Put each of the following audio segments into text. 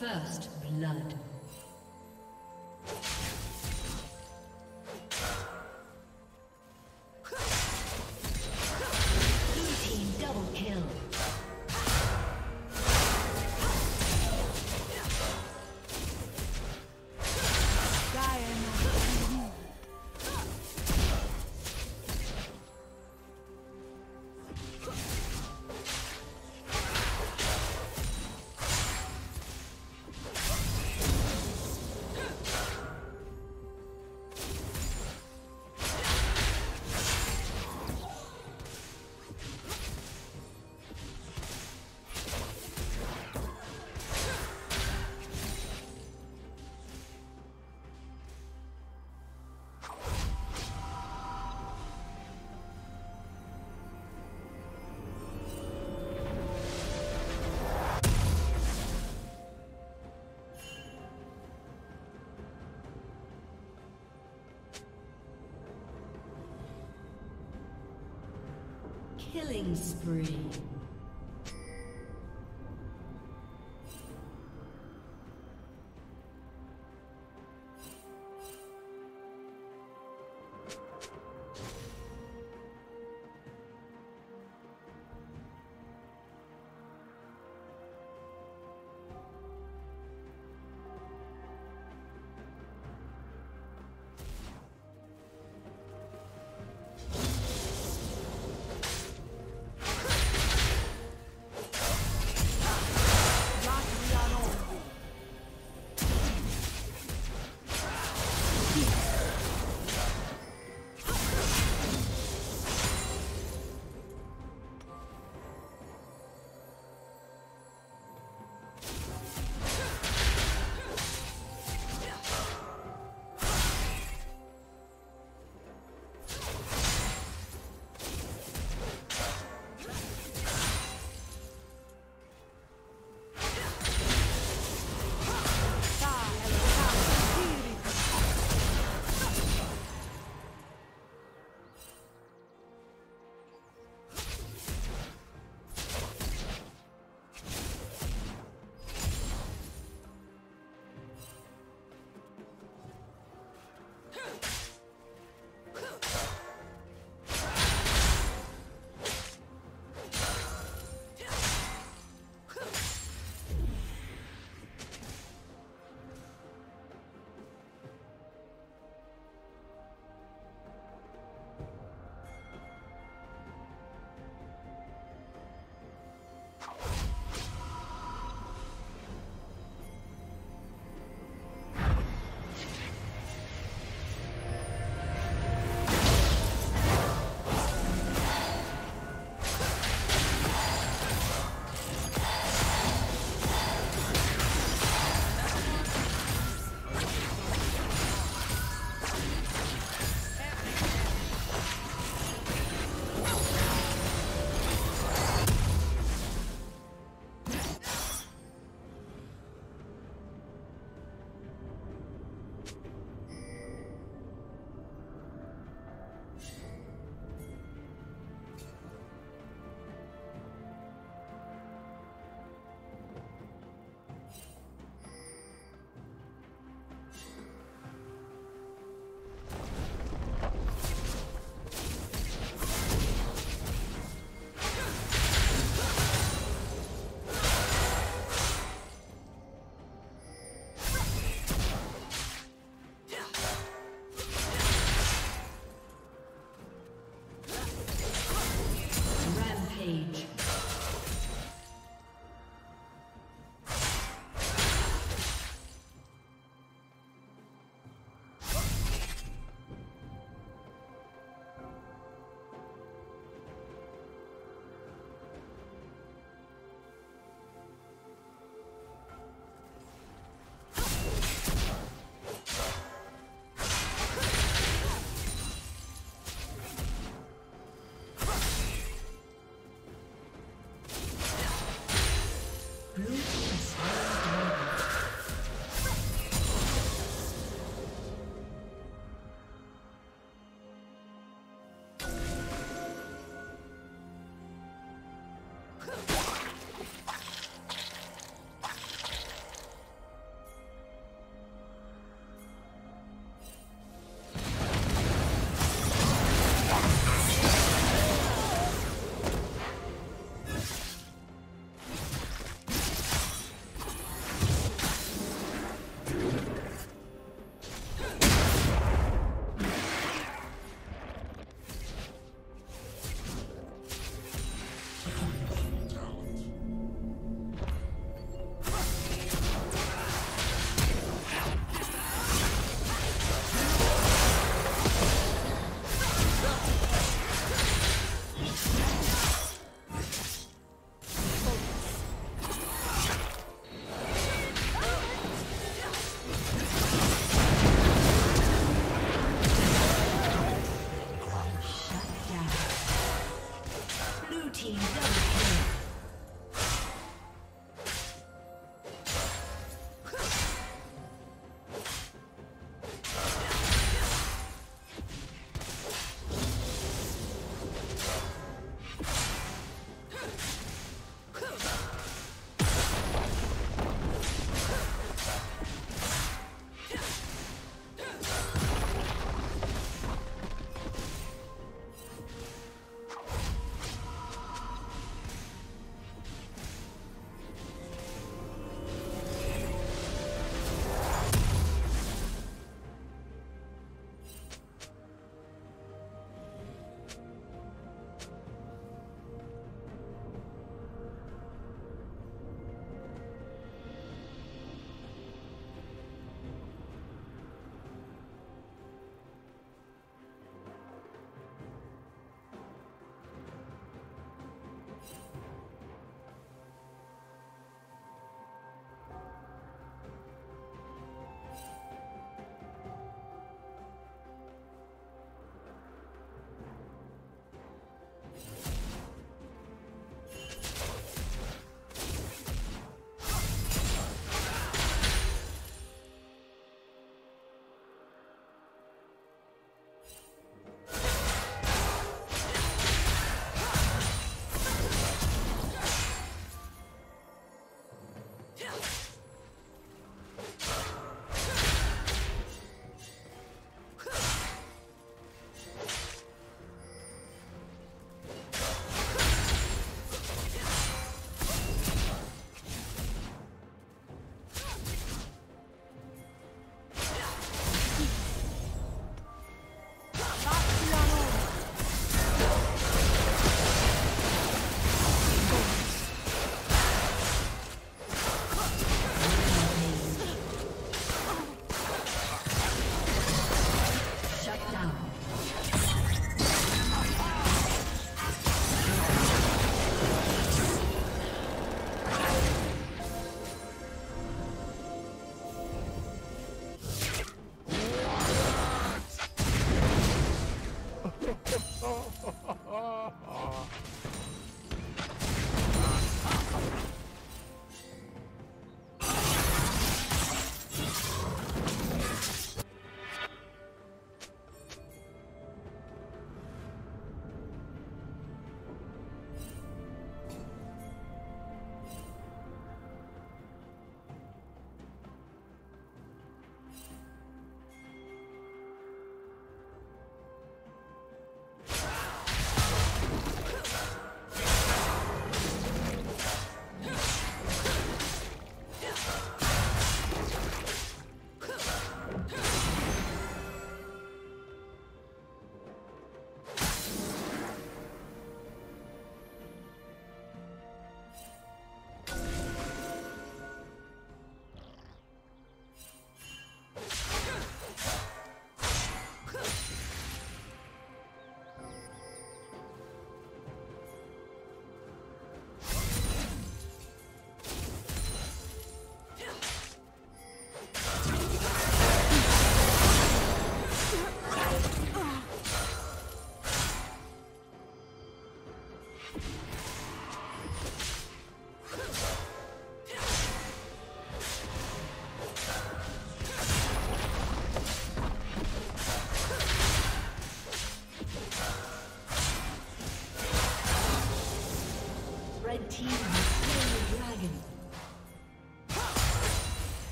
First blood. Killing spree.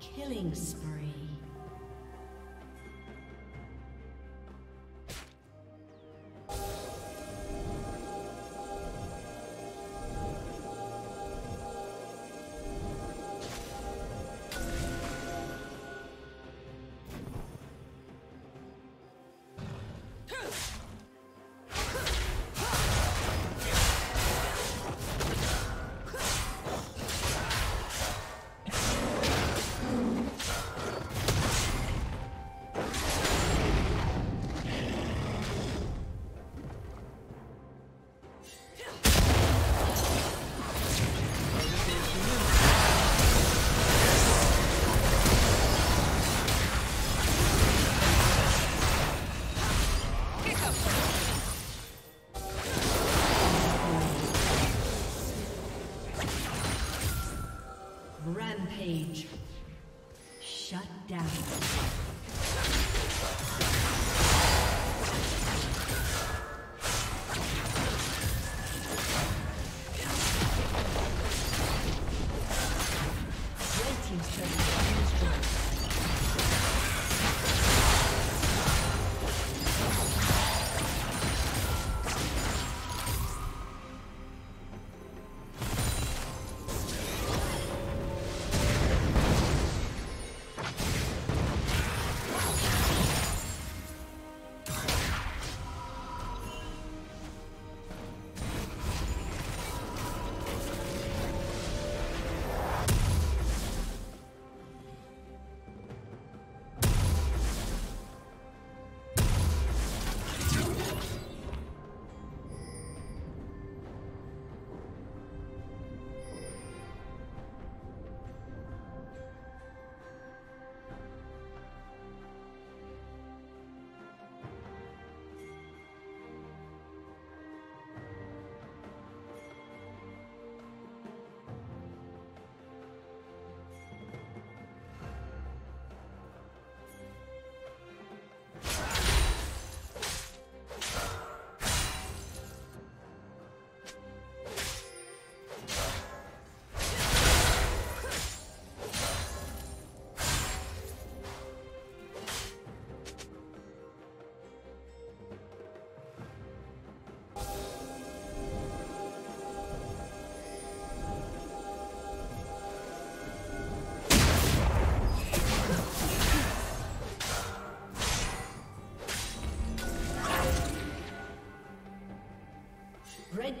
Killing spree. Rampage. Shut down. Red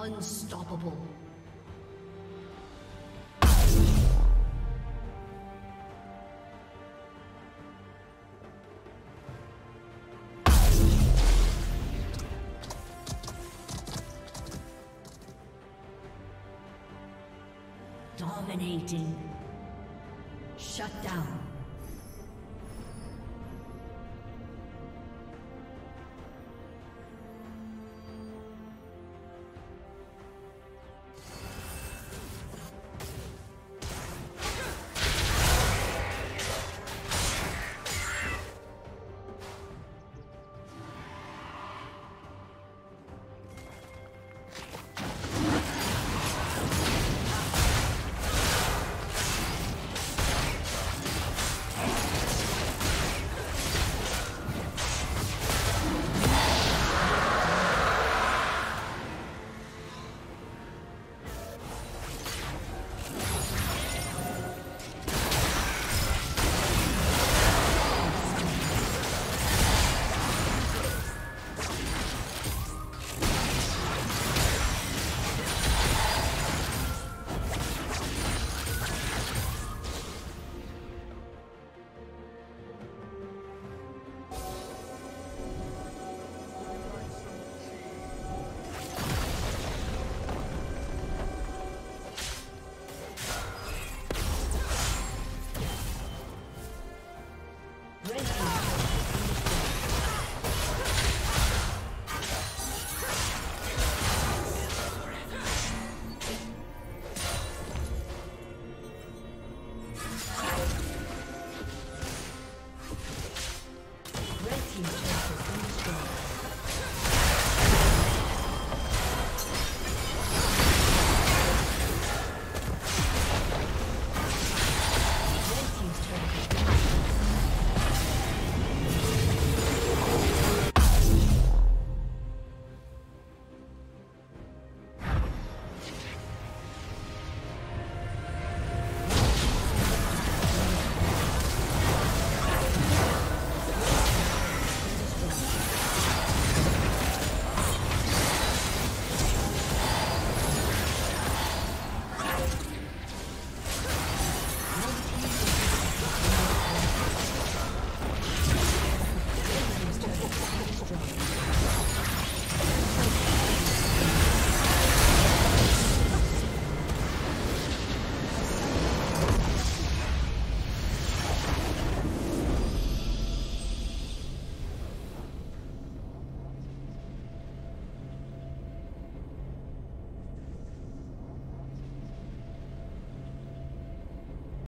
Unstoppable. Dominating.